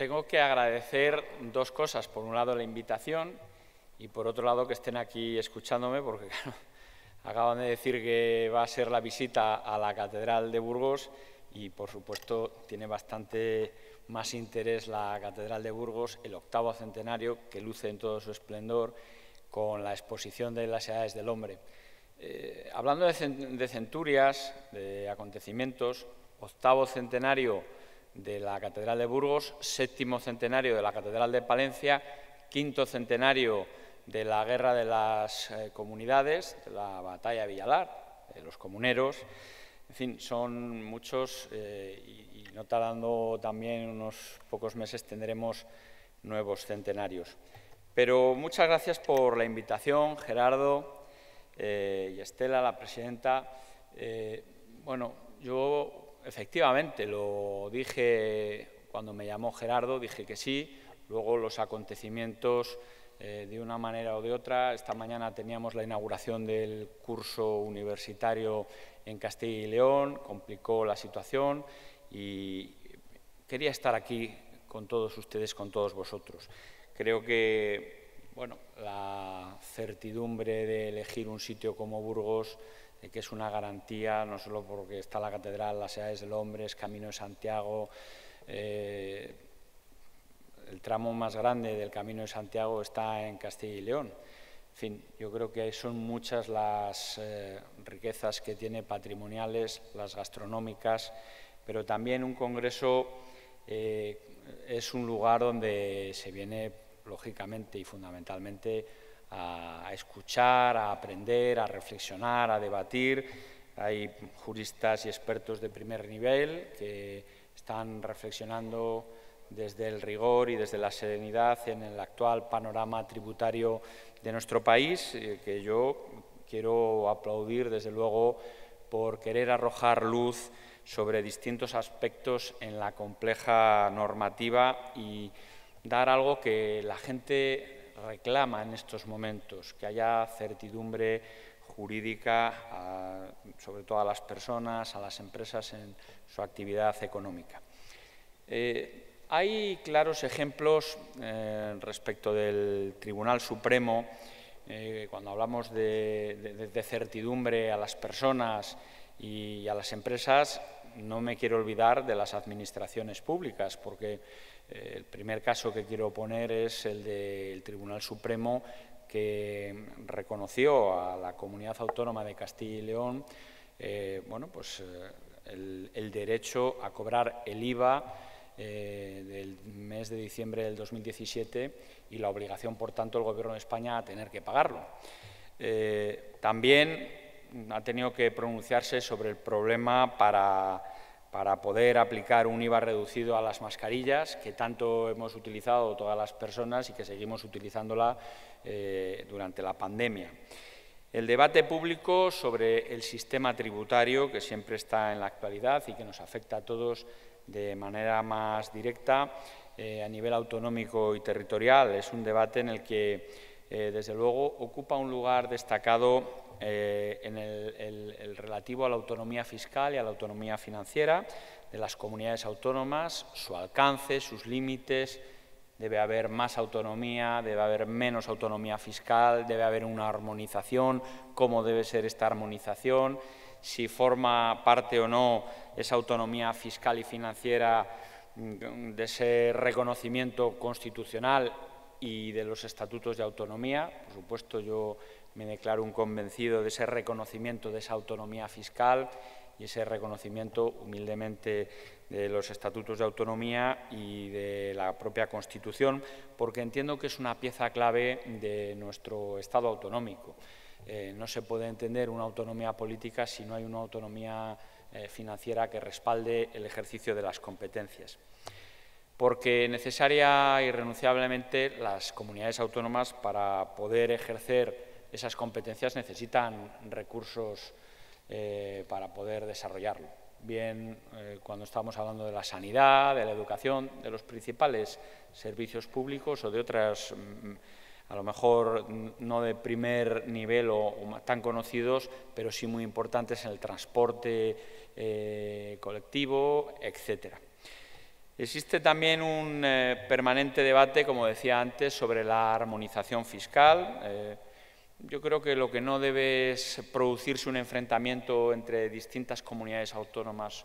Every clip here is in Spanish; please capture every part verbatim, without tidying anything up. tengo que agradecer dos cosas. Por un lado, la invitación y, por otro lado, que estén aquí escuchándome, porque claro, acaban de decir que va a ser la visita a la Catedral de Burgos y, por supuesto, tiene bastante más interés la Catedral de Burgos, el octavo centenario, que luce en todo su esplendor con la exposición de las Edades del Hombre. Eh, hablando de, de centurias, de acontecimientos, octavo centenario de la Catedral de Burgos, séptimo centenario de la Catedral de Palencia, quinto centenario de la Guerra de las eh, Comunidades, de la Batalla de Villalar, de los comuneros. En fin, son muchos eh, y, y no tardando también unos pocos meses tendremos nuevos centenarios. Pero muchas gracias por la invitación, Gerardo eh, y Estela, la presidenta. Eh, bueno, yo efectivamente lo dije cuando me llamó Gerardo, dije que sí. Luego los acontecimientos, eh, de una manera o de otra. Esta mañana teníamos la inauguración del curso universitario en Castilla y León, complicó la situación y quería estar aquí con todos ustedes, con todos vosotros. Creo que, bueno, la certidumbre de elegir un sitio como Burgos, eh, que es una garantía, no solo porque está la catedral, las Edades del Hombre, Camino de Santiago, eh, el tramo más grande del Camino de Santiago está en Castilla y León. En fin, yo creo que son muchas las eh, riquezas que tiene, patrimoniales, las gastronómicas, pero también un congreso eh, es un lugar donde se viene lógicamente y fundamentalmente a escuchar, a aprender, a reflexionar, a debatir. Hay juristas y expertos de primer nivel que están reflexionando desde el rigor y desde la serenidad en el actual panorama tributario de nuestro país, que yo quiero aplaudir desde luego por querer arrojar luz sobre distintos aspectos en la compleja normativa y dar algo que la gente reclama en estos momentos, que haya certidumbre jurídica a, sobre todo a las personas, a las empresas en su actividad económica. Eh, hay claros ejemplos eh, respecto del Tribunal Supremo, eh, cuando hablamos de, de, de certidumbre a las personas y a las empresas. No me quiero olvidar de las administraciones públicas, porque eh, el primer caso que quiero poner es el del Tribunal Supremo, que reconoció a la Comunidad Autónoma de Castilla y León eh, bueno, pues, eh, el, el derecho a cobrar el IVA eh, del mes de diciembre del dos mil diecisiete y la obligación, por tanto, del Gobierno de España a tener que pagarlo. Eh, también ha tenido que pronunciarse sobre el problema para, para poder aplicar un IVA reducido a las mascarillas, que tanto hemos utilizado todas las personas y que seguimos utilizándola eh, durante la pandemia. El debate público sobre el sistema tributario, que siempre está en la actualidad y que nos afecta a todos de manera más directa eh, a nivel autonómico y territorial, es un debate en el que, eh, desde luego, ocupa un lugar destacado Eh, en el, el, el relativo a la autonomía fiscal y a la autonomía financiera de las comunidades autónomas, su alcance, sus límites. Debe haber más autonomía, debe haber menos autonomía fiscal, debe haber una armonización, cómo debe ser esta armonización, si forma parte o no esa autonomía fiscal y financiera de ese reconocimiento constitucional y de los estatutos de autonomía. Por supuesto, yo me declaro un convencido de ese reconocimiento de esa autonomía fiscal y ese reconocimiento, humildemente, de los estatutos de autonomía y de la propia Constitución, porque entiendo que es una pieza clave de nuestro Estado autonómico. Eh, no se puede entender una autonomía política si no hay una autonomía eh, financiera que respalde el ejercicio de las competencias. Porque necesaria y renunciablemente las comunidades autónomas, para poder ejercer esas competencias, necesitan recursos eh, para poder desarrollarlo. Bien, eh, cuando estamos hablando de la sanidad, de la educación, de los principales servicios públicos o de otras, a lo mejor no de primer nivel o, o tan conocidos, pero sí muy importantes en el transporte eh, colectivo, etcétera. Existe también un eh, permanente debate, como decía antes, sobre la armonización fiscal. Eh, yo creo que lo que no debe es producirse un enfrentamiento entre distintas comunidades autónomas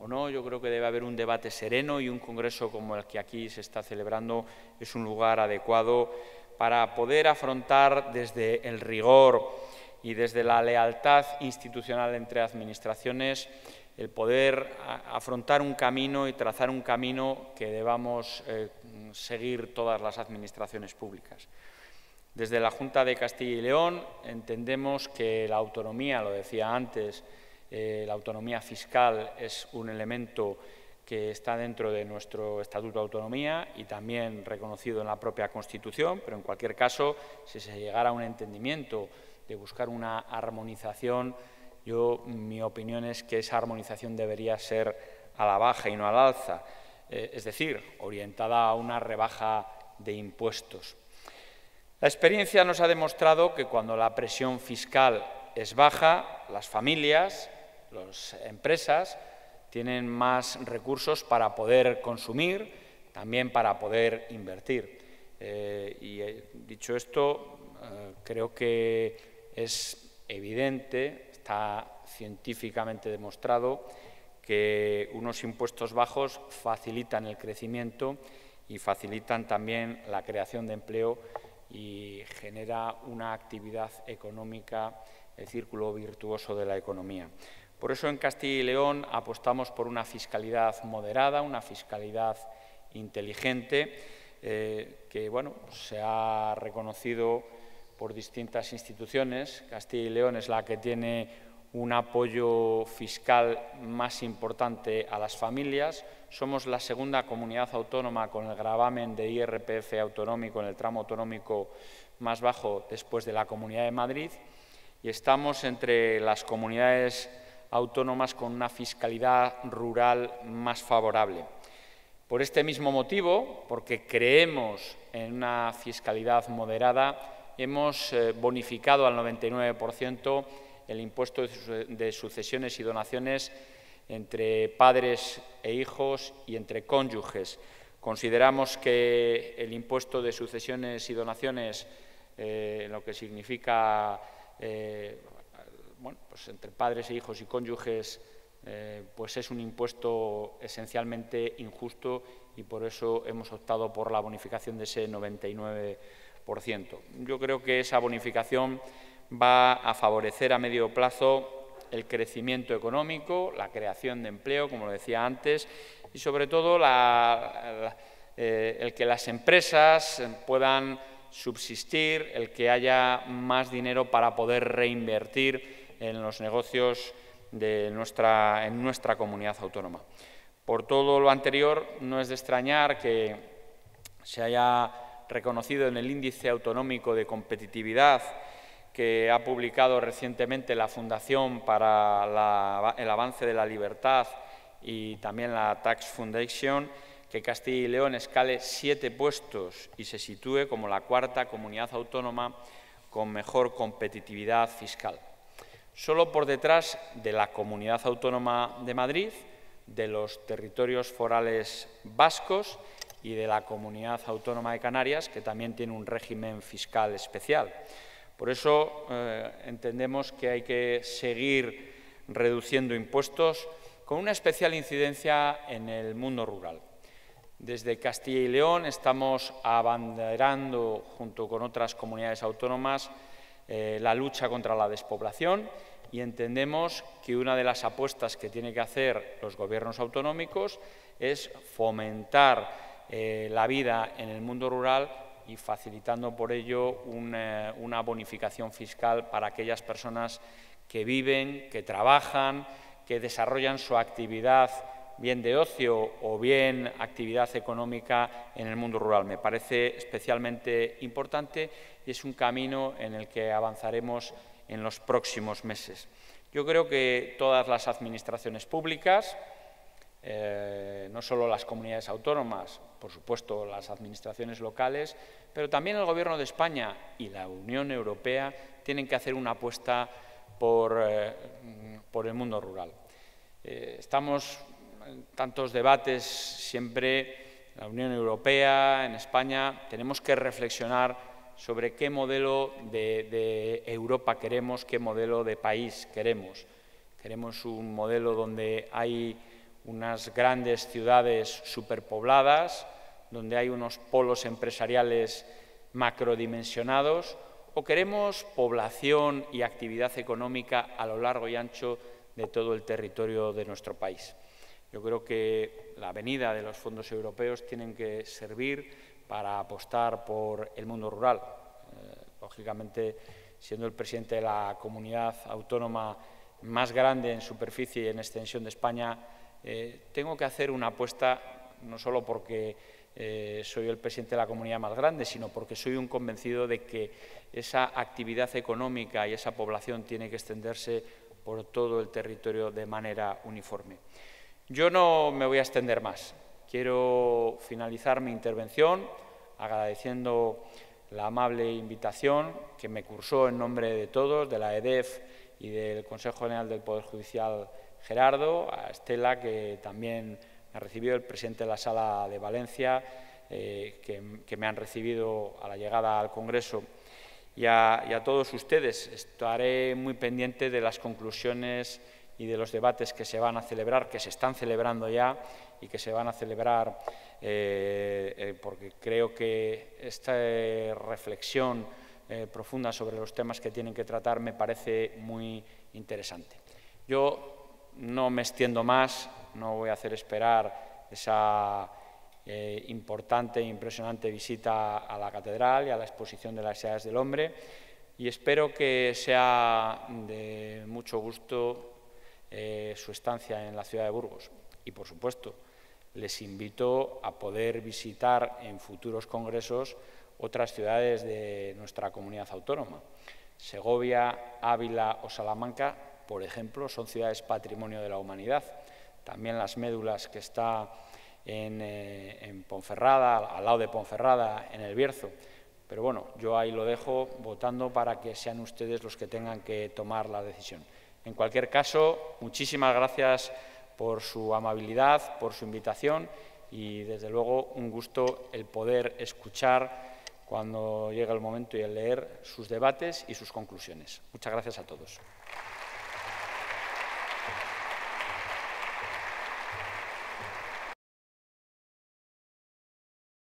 o no. Yo creo que debe haber un debate sereno y un congreso como el que aquí se está celebrando es un lugar adecuado para poder afrontar desde el rigor y desde la lealtad institucional entre administraciones el poder afrontar un camino y trazar un camino que debamos eh, seguir todas las administraciones públicas. Desde la Junta de Castilla y León entendemos que la autonomía, lo decía antes, eh, la autonomía fiscal es un elemento que está dentro de nuestro Estatuto de Autonomía y también reconocido en la propia Constitución, pero en cualquier caso, si se llegara a un entendimiento de buscar una armonización, Yo, mi opinión es que esa armonización debería ser a la baja y no al alza, eh, es decir, orientada a una rebaja de impuestos. La experiencia nos ha demostrado que cuando la presión fiscal es baja, las familias, las empresas, tienen más recursos para poder consumir, también para poder invertir. Eh, y eh, dicho esto, eh, creo que es evidente, está científicamente demostrado que unos impuestos bajos facilitan el crecimiento y facilitan también la creación de empleo y genera una actividad económica, el círculo virtuoso de la economía. Por eso en Castilla y León apostamos por una fiscalidad moderada, una fiscalidad inteligente, eh, que bueno, se ha reconocido por distintas instituciones. Castilla y León es la que tiene un apoyo fiscal más importante a las familias. Somos la segunda comunidad autónoma con el gravamen de I R P F autonómico en el tramo autonómico más bajo después de la Comunidad de Madrid y estamos entre las comunidades autónomas con una fiscalidad rural más favorable. Por este mismo motivo, porque creemos en una fiscalidad moderada, hemos bonificado al noventa y nueve por ciento el impuesto de sucesiones y donaciones entre padres e hijos y entre cónyuges. Consideramos que el impuesto de sucesiones y donaciones, eh, lo que significa eh, bueno, pues entre padres e hijos y cónyuges, eh, pues es un impuesto esencialmente injusto y por eso hemos optado por la bonificación de ese noventa y nueve por ciento. Yo creo que esa bonificación va a favorecer a medio plazo el crecimiento económico, la creación de empleo, como lo decía antes, y sobre todo la, la, eh, el que las empresas puedan subsistir, el que haya más dinero para poder reinvertir en los negocios de nuestra, en nuestra comunidad autónoma. Por todo lo anterior, no es de extrañar que se haya reconocido en el Índice Autonómico de Competitividad que ha publicado recientemente la Fundación para la, el Avance de la Libertad y también la Tax Foundation, que Castilla y León escale siete puestos y se sitúe como la cuarta comunidad autónoma con mejor competitividad fiscal. Solo por detrás de la Comunidad Autónoma de Madrid, de los territorios forales vascos y de la Comunidad Autónoma de Canarias, que también tiene un régimen fiscal especial. Por eso eh, entendemos que hay que seguir reduciendo impuestos con una especial incidencia en el mundo rural. Desde Castilla y León estamos abanderando, junto con otras comunidades autónomas, eh, la lucha contra la despoblación y entendemos que una de las apuestas que tienen que hacer los gobiernos autonómicos es fomentar Eh, la vida en el mundo rural y facilitando por ello una, una bonificación fiscal para aquellas personas que viven, que trabajan, que desarrollan su actividad bien de ocio o bien actividad económica en el mundo rural. Me parece especialmente importante y es un camino en el que avanzaremos en los próximos meses. Yo creo que todas las administraciones públicas, Eh, no solo las comunidades autónomas, por supuesto las administraciones locales, pero también el Gobierno de España y la Unión Europea tienen que hacer una apuesta por, eh, por el mundo rural. Eh, estamos en tantos debates siempre en la Unión Europea, en España, tenemos que reflexionar sobre qué modelo de, de Europa queremos, qué modelo de país queremos. Queremos un modelo donde hay unas grandes ciudades superpobladas, donde hay unos polos empresariales macrodimensionados, o queremos población y actividad económica a lo largo y ancho de todo el territorio de nuestro país. Yo creo que la venida de los fondos europeos tienen que servir para apostar por el mundo rural. Eh, lógicamente, siendo el presidente de la comunidad autónoma más grande en superficie y en extensión de España, eh, tengo que hacer una apuesta no solo porque Eh, soy el presidente de la comunidad más grande, sino porque soy un convencido de que esa actividad económica y esa población tiene que extenderse por todo el territorio de manera uniforme. Yo no me voy a extender más. Quiero finalizar mi intervención agradeciendo la amable invitación que me cursó en nombre de todos, de la E D E F y del Consejo General del Poder Judicial Gerardo, a Estela, que también me ha recibido el presidente de la Sala de Valencia, eh, que, que me han recibido a la llegada al Congreso, y a, y a todos ustedes. Estaré muy pendiente de las conclusiones y de los debates que se van a celebrar, que se están celebrando ya y que se van a celebrar, eh, eh, porque creo que esta eh, reflexión eh, profunda sobre los temas que tienen que tratar me parece muy interesante. Yo no me extiendo más. No voy a hacer esperar esa eh, importante e impresionante visita a la Catedral y a la exposición de las Edades del Hombre, y espero que sea de mucho gusto eh, su estancia en la ciudad de Burgos. Y, por supuesto, les invito a poder visitar en futuros congresos otras ciudades de nuestra comunidad autónoma. Segovia, Ávila o Salamanca, por ejemplo, son ciudades patrimonio de la humanidad. También Las Médulas, que está en, eh, en Ponferrada, al lado de Ponferrada, en El Bierzo. Pero bueno, yo ahí lo dejo votando para que sean ustedes los que tengan que tomar la decisión. En cualquier caso, muchísimas gracias por su amabilidad, por su invitación y, desde luego, un gusto el poder escuchar cuando llegue el momento y el leer sus debates y sus conclusiones. Muchas gracias a todos.